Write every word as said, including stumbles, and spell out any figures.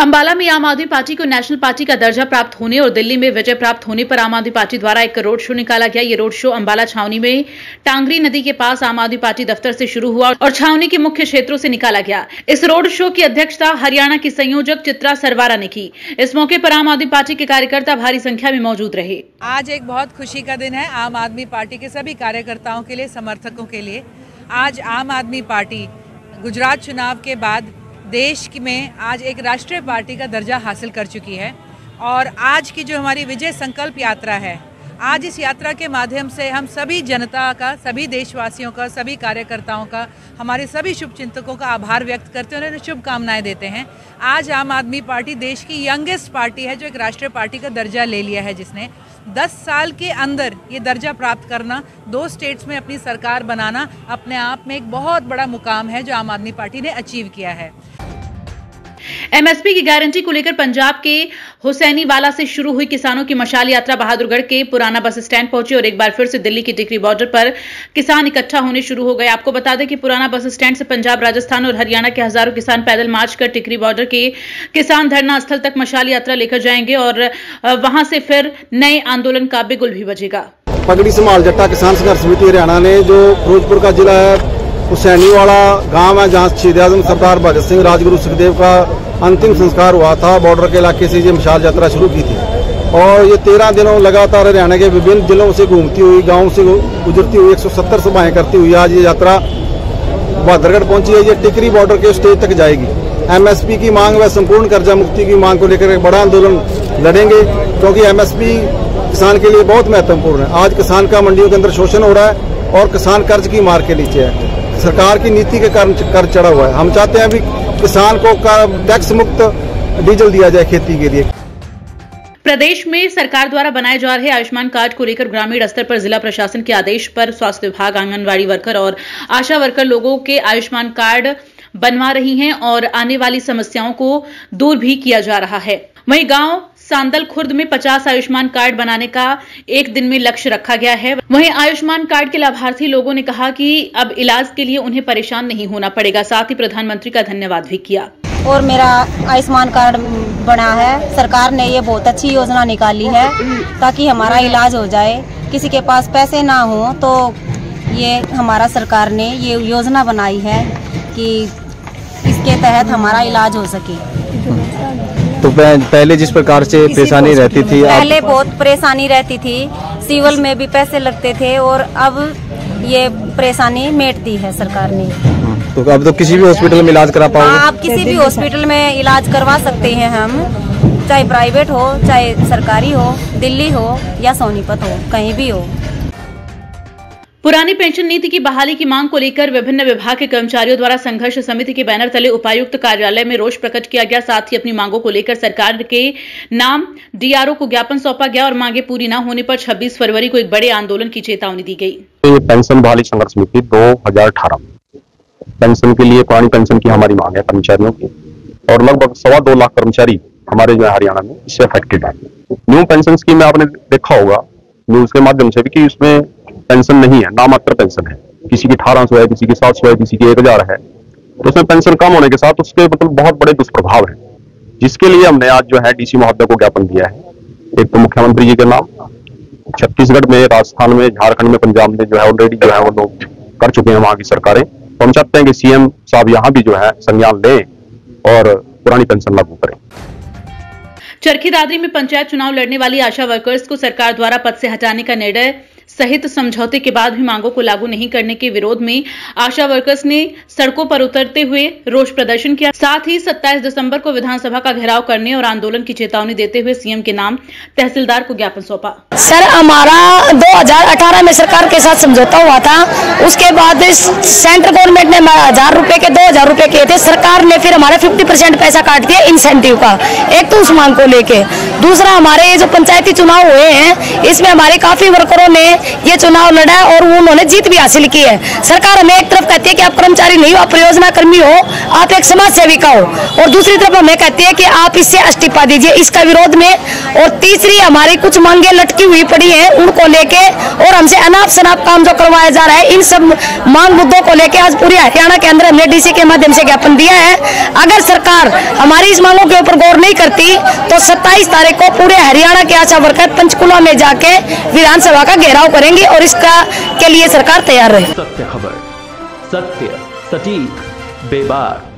अंबाला में आम आदमी पार्टी को नेशनल पार्टी का दर्जा प्राप्त होने और दिल्ली में विजय प्राप्त होने पर आम आदमी पार्टी द्वारा एक रोड शो निकाला गया। ये रोड शो अंबाला छावनी में टांगरी नदी के पास आम आदमी पार्टी दफ्तर से शुरू हुआ और छावनी के मुख्य क्षेत्रों से निकाला गया। इस रोड शो की अध्यक्षता हरियाणा की संयोजक चित्रा सरवारा ने की। इस मौके पर आम आदमी पार्टी के कार्यकर्ता भारी संख्या में मौजूद रहे। आज एक बहुत खुशी का दिन है आम आदमी पार्टी के सभी कार्यकर्ताओं के लिए, समर्थकों के लिए। आज आम आदमी पार्टी गुजरात चुनाव के बाद देश में आज एक राष्ट्रीय पार्टी का दर्जा हासिल कर चुकी है और आज की जो हमारी विजय संकल्प यात्रा है, आज इस यात्रा के माध्यम से हम सभी जनता का, सभी देशवासियों का, सभी कार्यकर्ताओं का, हमारे सभी शुभचिंतकों का आभार व्यक्त करते हैं, उन्हें शुभकामनाएं देते हैं। आज आम आदमी पार्टी देश की यंगेस्ट पार्टी है जो एक राष्ट्रीय पार्टी का दर्जा ले लिया है, जिसने दस साल के अंदर ये दर्जा प्राप्त करना, दो स्टेट्स में अपनी सरकार बनाना अपने आप में एक बहुत बड़ा मुकाम है जो आम आदमी पार्टी ने अचीव किया है। एमएसपी की गारंटी को लेकर पंजाब के हुसैनीवाला से शुरू हुई किसानों की मशाल यात्रा बहादुरगढ़ के पुराना बस स्टैंड पहुंची और एक बार फिर से दिल्ली की टिकरी बॉर्डर पर किसान इकट्ठा होने शुरू हो गए। आपको बता दें कि पुराना बस स्टैंड से पंजाब, राजस्थान और हरियाणा के हजारों किसान पैदल मार्च कर टिकरी बॉर्डर के किसान धरना स्थल तक मशाल यात्रा लेकर जाएंगे और वहां से फिर नए आंदोलन का बिगुल भी बजेगा। पगड़ी समाल जट्टा किसान संघर्ष समिति हरियाणा ने जो फिरोजपुर का जिला है, हुसैनीवाला गांव है, जहाँ शहीद आजम सरदार भगत सिंह, राजगुरु सुखदेव का अंतिम संस्कार हुआ था, बॉर्डर के इलाके से ये मशाल यात्रा शुरू की थी और ये तेरह दिनों लगातार हरियाणा के विभिन्न जिलों से घूमती हुई, गांव से गुजरती हुई, एक सौ सत्तर सभाएं करती हुई आज ये यात्रा बहादुरगढ़ पहुंची है। ये टिकरी बॉर्डर के स्टेज तक जाएगी। एमएसपी की मांग व संपूर्ण कर्जा मुक्ति की मांग को लेकर एक बड़ा आंदोलन लड़ेंगे, क्योंकि एमएसपी किसान के लिए बहुत महत्वपूर्ण है। आज किसान का मंडियों के अंदर शोषण हो रहा है और किसान कर्ज की मार के नीचे है, सरकार की नीति के कारण कर्ज चढ़ा हुआ है। हम चाहते हैं अभी किसान को टैक्स मुक्त डीजल दिया जाए खेती के लिए। प्रदेश में सरकार द्वारा बनाए जा रहे आयुष्मान कार्ड को लेकर ग्रामीण स्तर पर जिला प्रशासन के आदेश पर स्वास्थ्य विभाग, आंगनवाड़ी वर्कर और आशा वर्कर लोगों के आयुष्मान कार्ड बनवा रही हैं और आने वाली समस्याओं को दूर भी किया जा रहा है। वहीं गांव सांदल खुर्द में पचास आयुष्मान कार्ड बनाने का एक दिन में लक्ष्य रखा गया है। वहीं आयुष्मान कार्ड के लाभार्थी लोगों ने कहा कि अब इलाज के लिए उन्हें परेशान नहीं होना पड़ेगा, साथ ही प्रधानमंत्री का धन्यवाद भी किया। और मेरा आयुष्मान कार्ड बना है, सरकार ने ये बहुत अच्छी योजना निकाली है ताकि हमारा इलाज हो जाए, किसी के पास पैसे ना हो, तो ये हमारा सरकार ने ये योजना बनाई है कि इसके तहत हमारा इलाज हो सके। तो पहले जिस प्रकार से परेशानी रहती थी, पहले बहुत परेशानी रहती थी, सिविल में भी पैसे लगते थे और अब ये परेशानी मेटती है सरकार ने। तो अब तो किसी भी हॉस्पिटल में इलाज करा पाओगे। आप किसी भी हॉस्पिटल में इलाज करवा सकते हैं हम, चाहे प्राइवेट हो, चाहे सरकारी हो, दिल्ली हो या सोनीपत हो, कहीं भी हो। पुरानी पेंशन नीति की बहाली की मांग को लेकर विभिन्न विभाग के कर्मचारियों द्वारा संघर्ष समिति के बैनर तले उपायुक्त कार्यालय में रोष प्रकट किया गया। साथ ही अपनी मांगों को लेकर सरकार के नाम डीआरओ को ज्ञापन सौंपा गया और मांगे पूरी न होने पर छब्बीस फरवरी को एक बड़े आंदोलन की चेतावनी दी गई। पेंशन बहाली संघर्ष समिति दो हजार अठारह में पेंशन के लिए, पुरानी पेंशन की हमारी मांग है कर्मचारियों की और लगभग सवा दो लाख कर्मचारी हमारे जो हरियाणा में इससे अफेक्टेड है। न्यू पेंशन स्कीम में आपने देखा होगा न्यूज के माध्यम से भी कि इसमें पेंशन नहीं है, नामात्र पेंशन है, किसी की अठारह सौ है, किसी की सात सौ है, किसी की एक हजार है। तो उसमें पेंशन कम होने के साथ उसके मतलब बहुत बड़े दुष्प्रभाव हैं, जिसके लिए हमने आज जो है डीसी महोदय को ज्ञापन दिया है। एक तो मुख्यमंत्री जी के नाम, छत्तीसगढ़ में, राजस्थान में, झारखंड में, पंजाब में जो है ऑलरेडी जो है वो लोग कर चुके हैं वहाँ की सरकारें। तो हम चाहते हैं कि सीएम साहब यहाँ भी जो है संज्ञान लें और पुरानी पेंशन लागू करें। चरखी दादरी में पंचायत चुनाव लड़ने वाली आशा वर्कर्स को सरकार द्वारा पद से हटाने का निर्णय सहित समझौते के बाद भी मांगों को लागू नहीं करने के विरोध में आशा वर्कर्स ने सड़कों पर उतरते हुए रोष प्रदर्शन किया। साथ ही सत्ताईस दिसंबर को विधानसभा का घेराव करने और आंदोलन की चेतावनी देते हुए सीएम के नाम तहसीलदार को ज्ञापन सौंपा। सर, हमारा दो हजार अठारह में सरकार के साथ समझौता हुआ था, उसके बाद सेंट्रल गवर्नमेंट ने हजार रूपए के दो हजार रूपए किए थे, सरकार ने फिर हमारा फिफ्टी परसेंट पैसा काट दिया इंसेंटिव का। एक तो उस मांग को लेके, दूसरा हमारे ये जो पंचायती चुनाव हुए हैं इसमें हमारे काफी वर्करों ने ये चुनाव लड़ा और उन्होंने जीत भी हासिल की है। सरकार हमें एक तरफ कहती है कि आप कर्मचारी नहीं हो, आप परियोजना कर्मी हो, आप एक समाज सेविका हो, और दूसरी तरफ हमें कहती है कि आप इससे इस्तीफा दीजिए, इसका विरोध में। और तीसरी हमारी कुछ मांगे लटकी हुई पड़ी है उनको लेके और हमसे अनाप शनाप काम जो करवाया जा रहा है, इन सब मांग मुद्दों को लेके आज पूरे हरियाणा के अंदर हमने डीसी के माध्यम से ज्ञापन दिया है। अगर सरकार हमारी इस मांगों के ऊपर गौर नहीं करती तो सत्ताईस तारीख को पूरे हरियाणा के आशा वर्कर पंचकूला में जाके विधानसभा का घेराव करेंगे और इसका के लिए सरकार तैयार रहे। सत्य खबर, सत्य, सटीक, बेबाक।